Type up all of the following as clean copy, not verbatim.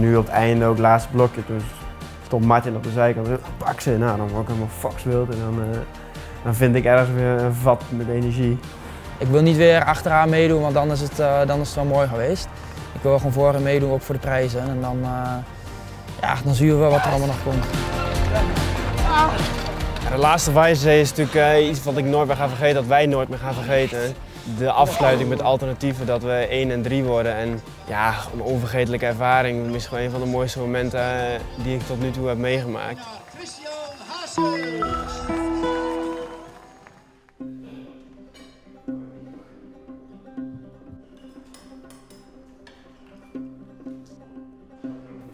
Nu op het einde ook het laatste blokje, toen stond Martin op de zijkant. Pak ze, nou dan word ik helemaal fokswild en dan vind ik ergens weer een vat met energie. Ik wil niet weer achteraan meedoen, want dan is het wel mooi geweest. Ik wil gewoon voor hem meedoen, ook voor de prijzen. En dan zien we wel wat er allemaal nog komt. De laatste Weissensee is natuurlijk iets wat ik nooit meer ga vergeten, dat wij nooit meer gaan vergeten. De afsluiting met alternatieven, dat we 1 en 3 worden. En ja, een onvergetelijke ervaring. Het is gewoon een van de mooiste momenten die ik tot nu toe heb meegemaakt.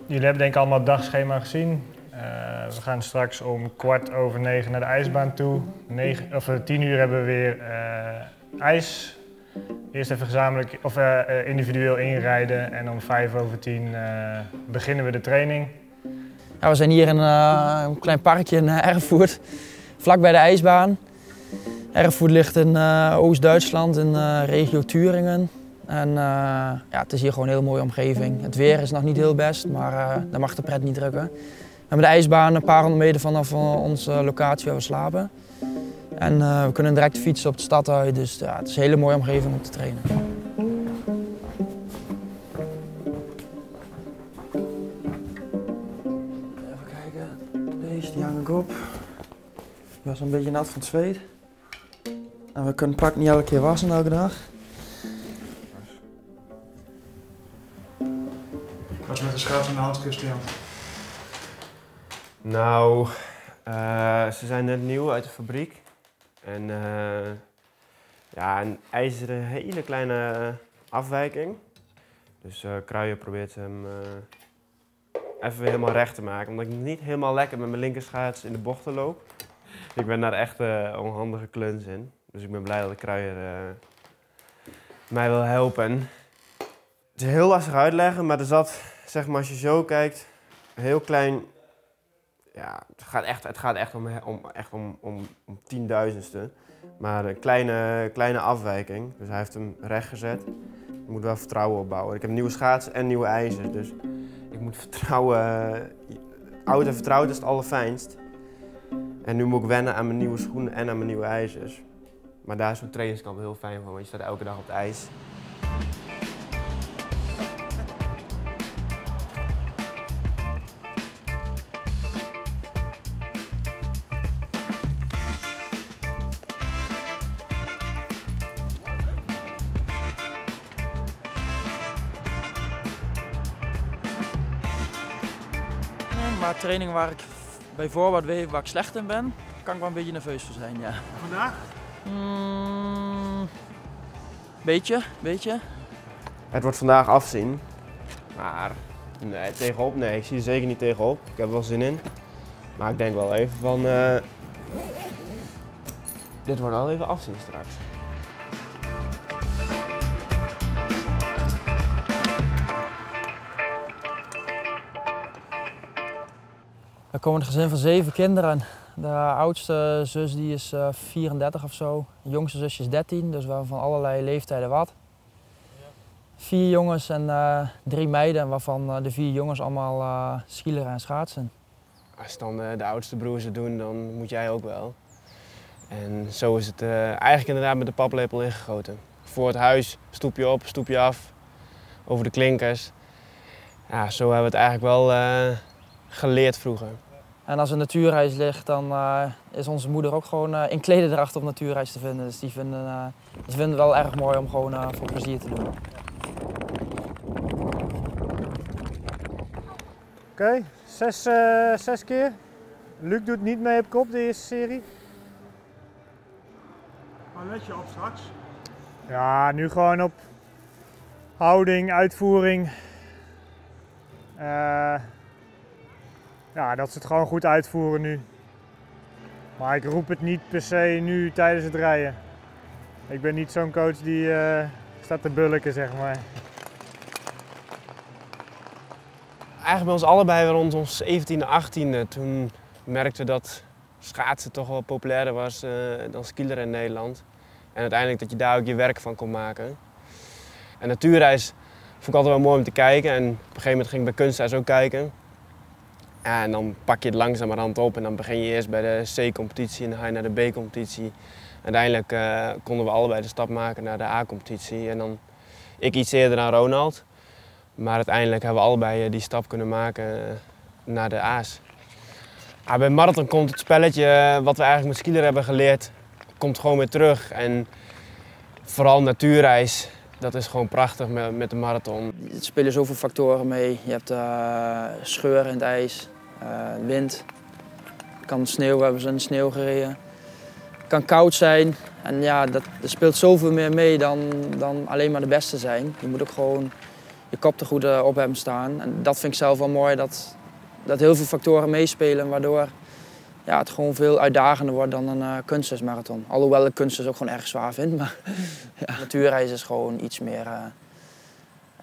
Jullie hebben denk ik allemaal het dagschema gezien. We gaan straks om 20:15 naar de ijsbaan toe. 10:00 hebben we weer ijs. Eerst even gezamenlijk, of, individueel inrijden en om 10:05 beginnen we de training. Ja, we zijn hier in een klein parkje in Erfurt, vlak bij de ijsbaan. Erfurt ligt in Oost-Duitsland, in regio Thüringen. En het is hier gewoon een heel mooie omgeving. Het weer is nog niet heel best, maar dat mag de pret niet drukken. We hebben de ijsbaan een paar honderd meter vanaf onze locatie waar we slapen. En we kunnen direct fietsen op de stad uit, dus ja, het is een hele mooie omgeving om te trainen. Even kijken, deze die hang ik op. Ik was een beetje nat van het zweet. En we kunnen het pak niet elke keer wassen elke dag. Wat is met de schaats in de hand, Christian? Nou, ze zijn net nieuw uit de fabriek. En een ijzeren hele kleine afwijking. Dus Kruijer probeert hem even weer helemaal recht te maken. Omdat ik niet helemaal lekker met mijn linkerschaats in de bochten loop. Ik ben daar echt onhandige kluns in. Dus ik ben blij dat de Kruijer mij wil helpen. Het is heel lastig uitleggen, maar er zat, zeg maar, als je zo kijkt, heel klein. Ja, het gaat echt om 10.000ste. Maar een kleine afwijking. Dus hij heeft hem recht gezet. Ik moet wel vertrouwen opbouwen. Ik heb nieuwe schaatsen en nieuwe ijzers. Dus ik moet vertrouwen. Oud en vertrouwd is het allerfijnst. En nu moet ik wennen aan mijn nieuwe schoenen en aan mijn nieuwe ijzers. Maar daar is zo'n trainingskamp heel fijn van, want je staat elke dag op het ijs. Maar trainingen waar ik bij voorbaat weet waar ik slecht in ben, kan ik wel een beetje nerveus voor zijn, ja. Vandaag? Beetje. Het wordt vandaag afzien, maar nee, tegenop, nee, ik zie er zeker niet tegenop. Ik heb er wel zin in, maar ik denk wel even van, dit wordt wel even afzien straks. We komen een gezin van 7 kinderen. De oudste zus die is 34 of zo. De jongste zusje is 13, dus we hebben van allerlei leeftijden wat. 4 jongens en 3 meiden, waarvan de 4 jongens allemaal schieleren en schaatsen. Als dan de oudste broers het doen, dan moet jij ook wel. En zo is het eigenlijk inderdaad met de paplepel ingegoten. Voor het huis, stoepje op, stoepje af, over de klinkers. Ja, zo hebben we het eigenlijk wel geleerd vroeger. En als een natuurreis ligt, dan is onze moeder ook gewoon in klederdracht op natuurreis te vinden. Dus die vinden het wel erg mooi om gewoon voor plezier te doen. Oké, 6 keer. Luc doet niet mee op kop, de eerste serie. Waar let je op straks? Ja, nu gewoon op houding, uitvoering. Ja, dat ze het gewoon goed uitvoeren nu. Maar ik roep het niet per se nu tijdens het rijden. Ik ben niet zo'n coach die staat te bulken, zeg maar. Eigenlijk bij ons allebei rond ons 17e, 18e. Toen merkten we dat schaatsen toch wel populairder was dan skileren in Nederland. En uiteindelijk dat je daar ook je werk van kon maken. En natuurreis Vond ik altijd wel mooi om te kijken. En op een gegeven moment ging ik bij kunstenaars ook kijken. En dan pak je het langzamerhand op en dan begin je eerst bij de C-competitie en dan ga je naar de B-competitie. Uiteindelijk konden we allebei de stap maken naar de A-competitie. En dan ik iets eerder dan Ronald. Maar uiteindelijk hebben we allebei die stap kunnen maken naar de A's. Bij marathon komt het spelletje wat we eigenlijk met skiën hebben geleerd, komt gewoon weer terug. En vooral natuurreis, dat is gewoon prachtig met de marathon. Er spelen zoveel factoren mee. Je hebt scheuren in het ijs, wind. Het kan sneeuw, we hebben ze in de sneeuw gereden. Het kan koud zijn. En ja, er speelt zoveel meer mee dan alleen maar de beste zijn. Je moet ook gewoon je kop er goed op hebben staan. En dat vind ik zelf wel mooi, dat heel veel factoren meespelen, waardoor ja, het gewoon veel uitdagender wordt dan een kunstensmarathon. Alhoewel ik kunstens ook gewoon erg zwaar vind, maar ja. Natuurreis is gewoon iets meer,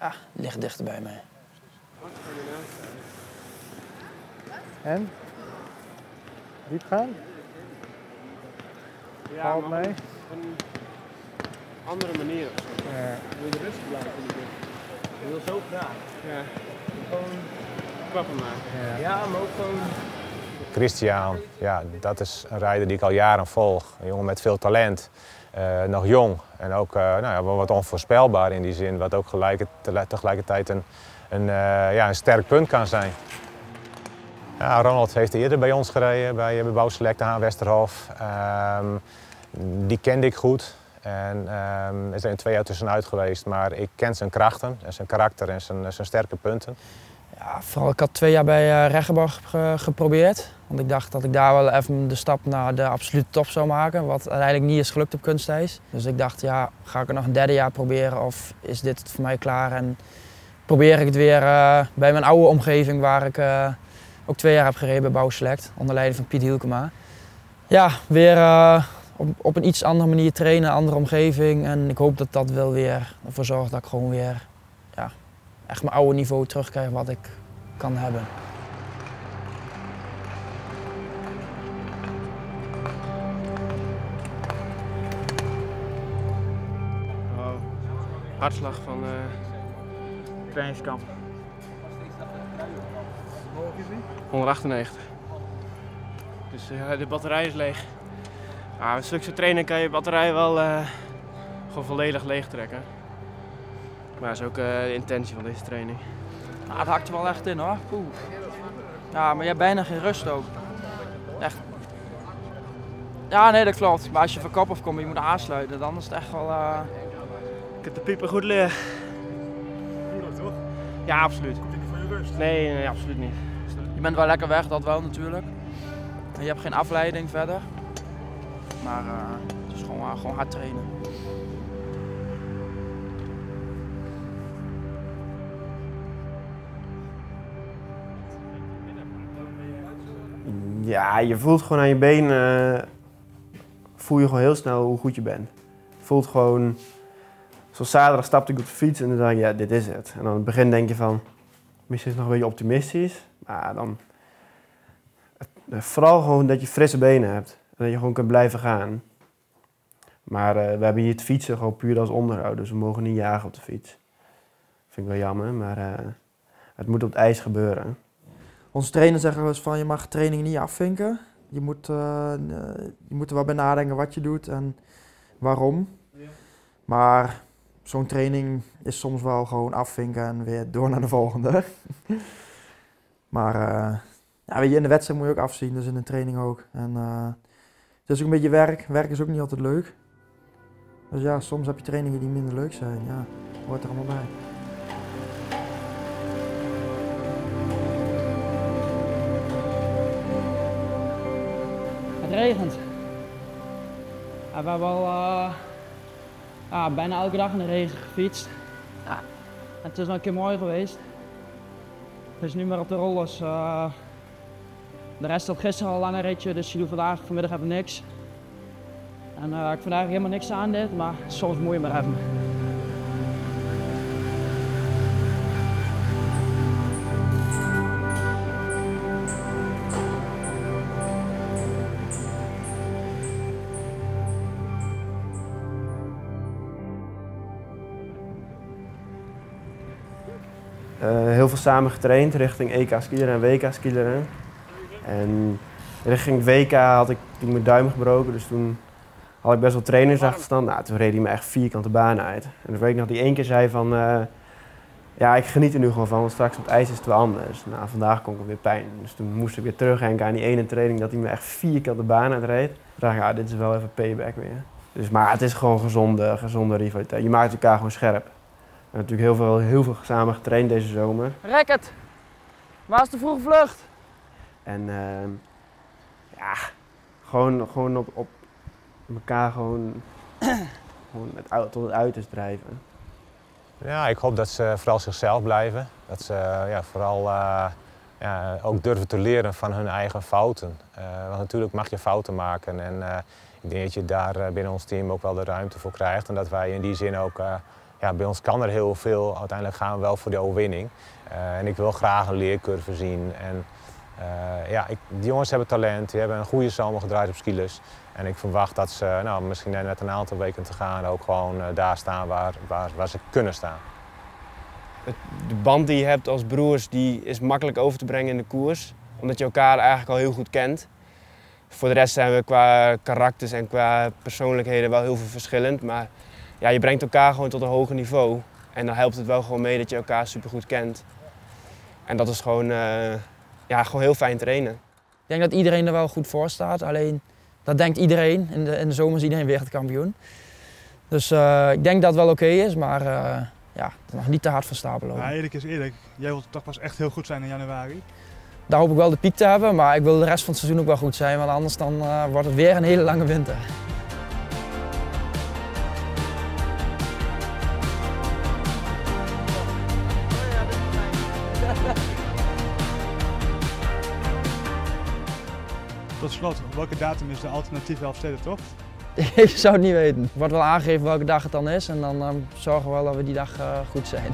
ja, ligt dichter bij mij. En? Diep gaan? Ja, op een andere manier. Ja. Wil je rustig blijven? Je wil zo graag. Ja. Gewoon klappen maken. Ja, maar ook gewoon... Christian, ja, dat is een rijder die ik al jaren volg. Een jongen met veel talent, nog jong en ook nou, wat onvoorspelbaar in die zin. Wat ook tegelijkertijd een sterk punt kan zijn. Ja, Ronald heeft eerder bij ons gereden, bij Bouw Select aan Westerhof. Die kende ik goed. En, er zijn 2 jaar tussenuit geweest, maar ik ken zijn krachten en zijn karakter en zijn sterke punten. Ja, vooral ik had 2 jaar bij Reggieborg geprobeerd. Want ik dacht dat ik daar wel even de stap naar de absolute top zou maken. Wat uiteindelijk niet is gelukt op kunstijs. Dus ik dacht, ja, ga ik het nog een 3e jaar proberen of is dit het voor mij klaar? En probeer ik het weer bij mijn oude omgeving waar ik ook 2 jaar heb gereden bij Bouw Select. Onder leiding van Piet Hielkema. Ja, weer op een iets andere manier trainen, een andere omgeving. En ik hoop dat dat wel weer ervoor zorgt dat ik gewoon weer... Ja, echt mijn oude niveau terugkrijgen wat ik kan hebben. Wow. Hartslag van trainingskamp. 198. Dus de batterij is leeg. Met stukse trainen kan je batterij wel gewoon volledig leeg trekken. Maar dat is ook de intentie van deze training. Nou, het hakt er wel echt in hoor. Poeh. Ja, maar je hebt bijna geen rust ook. Echt. Ja, nee, dat klopt. Maar als je van kop afkomt, je moet aansluiten. Dan is het echt wel... Ik heb de pieper goed leren. Moeilijk toch? Ja, absoluut. Komt niet voor je rust? Nee, nee, absoluut niet. Je bent wel lekker weg, dat wel natuurlijk. En je hebt geen afleiding verder. Maar het is gewoon hard trainen. Ja, je voelt gewoon aan je benen, voel je gewoon heel snel hoe goed je bent. Je voelt gewoon, zoals zaterdag stapte ik op de fiets en dan dacht ik, ja, dit is het. En dan in het begin denk je van, misschien is het nog een beetje optimistisch. Maar dan, vooral gewoon dat je frisse benen hebt en dat je gewoon kunt blijven gaan. Maar we hebben hier het fietsen gewoon puur als onderhoud, dus we mogen niet jagen op de fiets. Dat vind ik wel jammer, maar het moet op het ijs gebeuren. Onze trainers zeggen dus van je mag trainingen niet afvinken. Je moet er wel bij nadenken wat je doet en waarom. Ja. Maar zo'n training is soms wel gewoon afvinken en weer door naar de volgende. Maar ja, weet je, in de wedstrijd moet je ook afzien, dus in de training ook. En, het is ook een beetje werk. Werk is ook niet altijd leuk. Dus ja, soms heb je trainingen die minder leuk zijn. Ja, hoort er allemaal bij. Het regent. En we hebben al bijna elke dag in de regen gefietst. Ja. En het is nog een keer mooi geweest. Het is nu maar op de rollers. De rest had gisteren al een lange ritje, dus je doet vanmiddag even niks. En ik vind eigenlijk helemaal niks aan dit, maar soms moet je maar even. Heel veel samen getraind richting EK-skileren en WK-skileren. En richting WK had ik toen mijn duim gebroken, dus toen had ik best wel trainersachterstand. Nou, toen reed hij me echt vierkante baan uit. En toen weet ik nog die één keer zei van, ja, ik geniet er nu gewoon van, want straks op het ijs is het wel anders. Nou, vandaag kon ik weer pijn. Dus toen moest ik weer terugdenken aan die ene training dat hij me echt vierkante baan uitreed. Toen dacht ik, ja, dit is wel even payback weer. Dus, maar het is gewoon gezonde rivaliteit. Je maakt elkaar gewoon scherp. We hebben natuurlijk heel veel samen getraind deze zomer. Racket! Waar is de vroege vlucht? En ja, gewoon op elkaar gewoon tot het uiterste drijven. Ja, ik hoop dat ze vooral zichzelf blijven. Dat ze ook durven te leren van hun eigen fouten. Want natuurlijk mag je fouten maken. En ik denk dat je daar binnen ons team ook wel de ruimte voor krijgt. En dat wij in die zin ook... Ja, bij ons kan er heel veel. Uiteindelijk gaan we wel voor de overwinning. En ik wil graag een leercurve zien. En, die jongens hebben talent, die hebben een goede zomer gedraaid op skilers. En ik verwacht dat ze, nou, misschien net een aantal weken te gaan, ook gewoon daar staan waar ze kunnen staan. De band die je hebt als broers, die is makkelijk over te brengen in de koers. Omdat je elkaar eigenlijk al heel goed kent. Voor de rest zijn we qua karakters en qua persoonlijkheden wel heel veel verschillend. Maar ja, je brengt elkaar gewoon tot een hoger niveau. En dan helpt het wel gewoon mee dat je elkaar supergoed kent. En dat is gewoon, gewoon heel fijn trainen. Ik denk dat iedereen er wel goed voor staat. Alleen, dat denkt iedereen. In de zomer is iedereen wereldkampioen. Dus ik denk dat het wel oké is, maar het mag niet te hard van stapel lopen. Ja, eerlijk is eerlijk. Jij wilt toch pas echt heel goed zijn in januari? Daar hoop ik wel de piek te hebben, maar ik wil de rest van het seizoen ook wel goed zijn. Want anders dan, wordt het weer een hele lange winter. Tot slot, op welke datum is de alternatieve Elfstedentocht? Ik zou het niet weten. Er wordt wel aangegeven welke dag het dan is en dan zorgen we wel dat we die dag goed zijn.